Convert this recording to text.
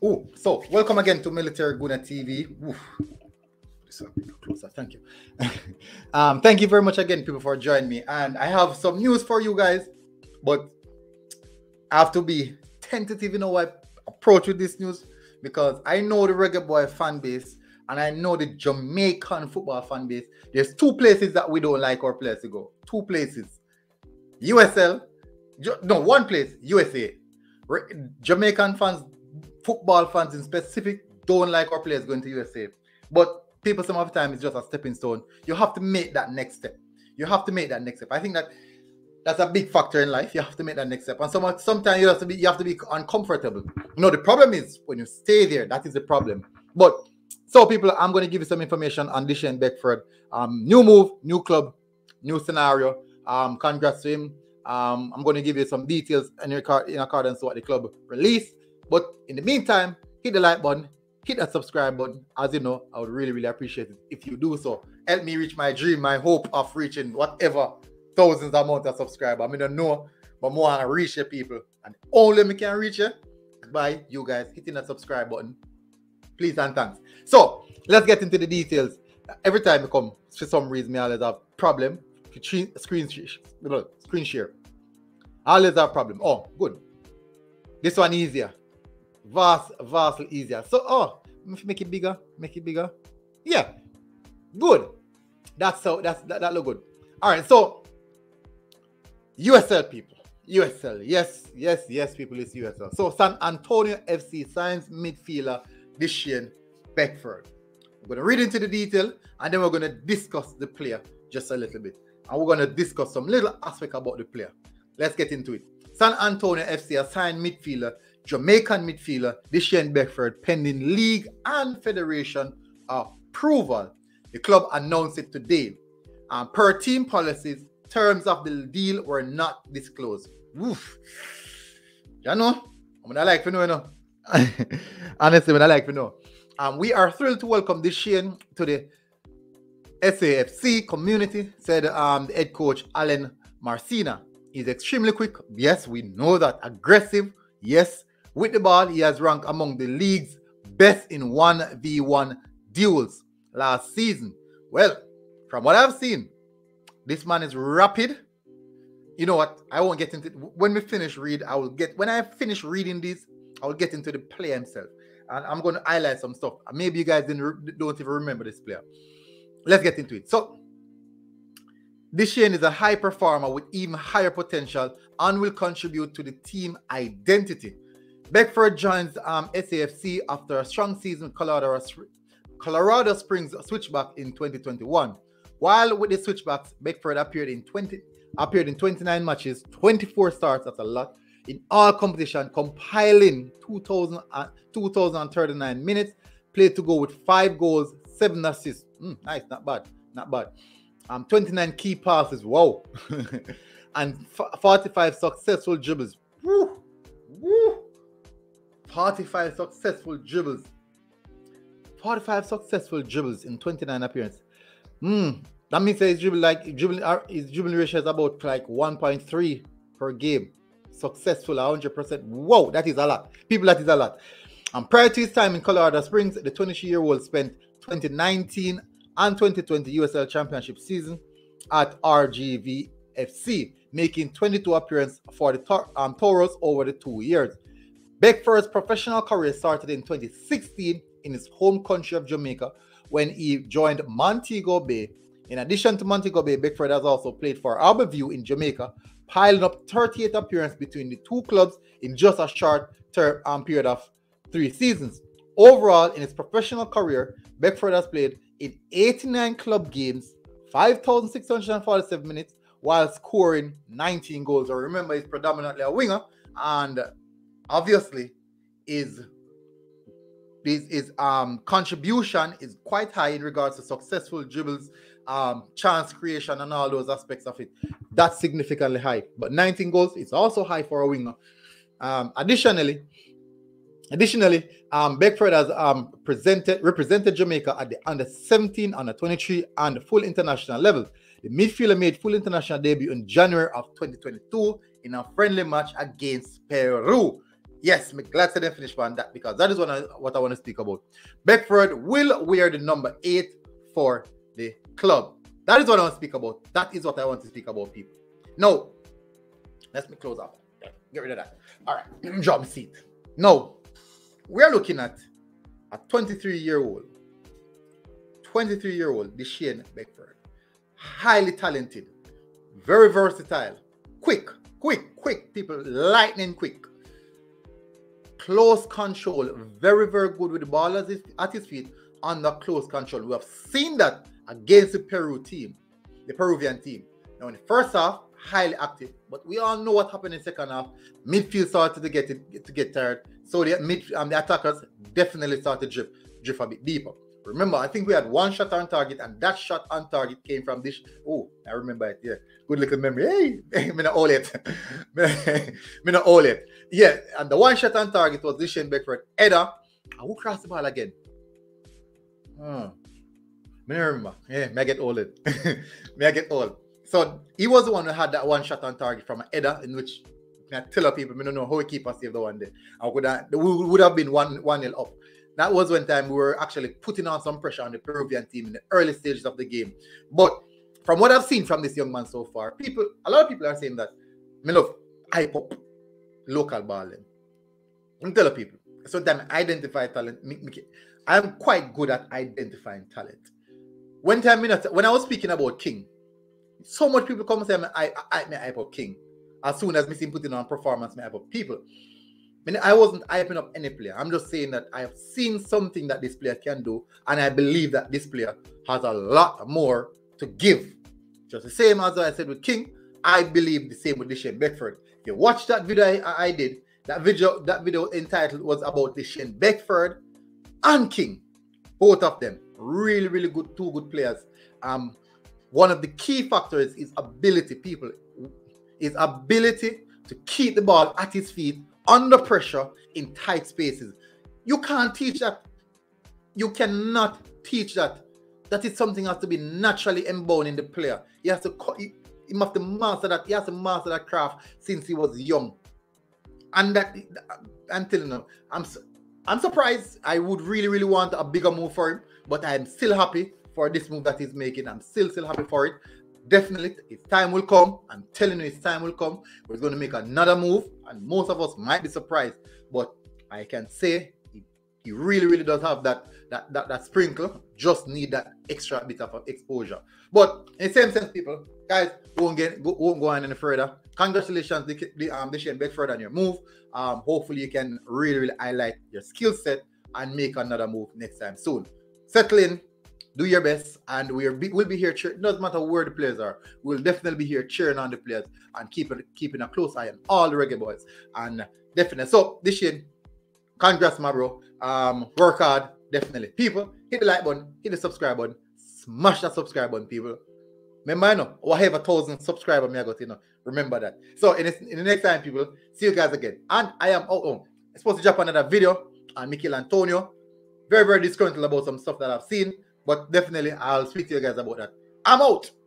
Oh, so welcome again to Military Guna TV. Oof. Closer. Thank you. Thank you very much again, people, for joining me. And I have some news for you guys, but I have to be tentative in how I approach with this news, because I know the Reggae Boy fan base and I know the Jamaican football fan base. There's two places that we don't like our players to go. Two places. USL. No, one place. USA. Jamaican fans, football fans in specific, don't like our players going to USA. But people, some of the time, it's just a stepping stone. You have to make that next step. You have to make that next step. I think that's a big factor in life. You have to make that next step. And sometimes you have to be uncomfortable. No, the problem is when you stay there. That is the problem. But so, people, I'm going to give you some information on Deshane Beckford. New move, new club, new scenario. Congrats to him. I'm going to give you some details in accordance to what the club released. But in the meantime, hit the like button, hit that subscribe button. As you know, I would really, really appreciate it if you do so. Help me reach my dream, my hope of reaching whatever thousands amount of subscribers. I mean, I know, but more I reach the people. And only me can reach you by you guys hitting that subscribe button. Please and thanks. So, let's get into the details. Every time you come, for some reason, I always have a problem. Screen share. Always have a problem. Oh, good. This one easier. Vastly easier. So, oh, make it bigger. Make it bigger. Yeah. Good. That's so, that look good. All right. So, USL, people. USL. Yes, people. It's USL. So, San Antonio FC signs midfielder Deshane Beckford. We're going to read into the detail, and then we're going to discuss the player just a little bit. And we're going to discuss some little aspect about the player. Let's get into it. San Antonio FC has signed midfielder, Jamaican midfielder Deshane Beckford, pending league and federation approval. The club announced it today. Per team policies, terms of the deal were not disclosed. Woof. You know? I'm gonna like to know, you know. Honestly, I like to know. We are thrilled to welcome Deshane to the SAFC community, said the head coach Alan Marcina. He's extremely quick. Yes, we know that. Aggressive. Yes. With the ball, he has ranked among the league's best in 1v1 duels last season. Well, from what I've seen, this man is rapid. You know what? I won't get into it. When I finish reading this, I'll get into the player himself. And I'm going to highlight some stuff. Maybe you guys don't even remember this player. Let's get into it. So, Deshane is a high performer with even higher potential and will contribute to the team identity. Beckford joins SAFC after a strong season with Colorado Springs Switchback in 2021. While with the Switchbacks, Beckford appeared in 29 matches, 24 starts, that's a lot, in all competition, compiling 2,039 minutes, played to go with 5 goals, 7 assists. Nice, not bad, not bad. 29 key passes, wow. And 45 successful dribbles. Woo! Woo! 45 successful dribbles. 45 successful dribbles in 29 appearances. That means that his dribbling ratio is about like 1.3 per game. Successful 100%. Wow, that is a lot. People, that is a lot. And prior to his time in Colorado Springs, the 22-year-old spent 2019 and 2020 USL Championship season at RGVFC, making 22 appearances for the Toros over the 2 years. Beckford's professional career started in 2016 in his home country of Jamaica when he joined Montego Bay. In addition to Montego Bay, Beckford has also played for Albert View in Jamaica, piling up 38 appearances between the two clubs in just a short term period of 3 seasons. Overall, in his professional career, Beckford has played in 89 club games, 5,647 minutes, while scoring 19 goals. I remember he's predominantly a winger, and obviously his contribution is quite high in regards to successful dribbles, chance creation, and all those aspects of it. That's significantly high. But 19 goals is also high for a winger. Additionally, Beckford has represented Jamaica at the under-17, under-23, and full international levels. The midfielder made full international debut in January of 2022 in a friendly match against Peru. Yes, I'm glad to finish on that because that is what I want to speak about. Beckford will wear the number 8 for the club. That is what I want to speak about. That is what I want to speak about, people. Now, let me close up. Get rid of that. All right, job seat. Now, we're looking at a 23-year-old Deshane Beckford. Highly talented, very versatile, quick, people, lightning quick. Close control, very good with the ball at his feet, under close control. We have seen that against the Peruvian team. Now in the first half, highly active, but we all know what happened in the second half. Midfield started to get tired, so the attackers definitely started to drift a bit deeper. Remember, I think we had one shot on target, and that shot on target came from this. Oh, I remember it. Yeah, good little memory. Hey, me not all it. Yeah, and the one shot on target was Deshane Beckford header. Who crossed the ball again? Me not remember. Yeah, me I get all it. Me I get all. So he was the one who had that one shot on target from an header, in which I tell people, me don't know how he keeper saved the one day. We would have been 1-0 up. That was one time we were actually putting on some pressure on the Peruvian team in the early stages of the game. But from what I've seen from this young man so far, a lot of people are saying that, me love, hype up local ball. I'm telling people, sometimes identify talent. I'm quite good at identifying talent. One time, when I was speaking about King, so much people come and say, I hype up King. As soon as me see putting on performance, I hype up people. I wasn't hyping up any player. I'm just saying that I have seen something that this player can do, and I believe that this player has a lot more to give. Just the same as I said with King, I believe the same with Deshane Beckford. If you watch that video I did, that video entitled was about Deshane Beckford and King. Both of them. Really, really good, two good players. One of the key factors is ability, people. His ability to keep the ball at his feet under pressure in tight spaces. You can't teach that. You cannot teach that. That is something that has to be naturally inborn in the player. He must master that. He has to master that craft since he was young. And that until now, I'm surprised. I would really want a bigger move for him, but I'm still happy for this move that he's making. I'm still happy for it. Definitely, his time will come. I'm telling you, his time will come. We're going to make another move, and most of us might be surprised. But I can say he really does have that sprinkle. Just need that extra bit of exposure. But in the same sense, people, guys, won't go on any further. Congratulations, Deshane Beckford, on your move. Hopefully, you can really highlight your skill set and make another move next time soon. Settle in. Do your best, and we'll be here. It doesn't matter where the players are. We'll definitely be here cheering on the players and keeping a close eye on all the reggae boys. And definitely, so Deshane, congrats, my bro. Work hard, definitely. People, hit the like button, hit the subscribe button, smash that subscribe button, people. Remember, I have 1,000 subscribers. Me, I got Remember that. So in the next time, people, see you guys again. And I am out on. I'm supposed to drop another video on Michel Antonio. Very disgruntled about some stuff that I've seen. But definitely, I'll speak to you guys about that. I'm out.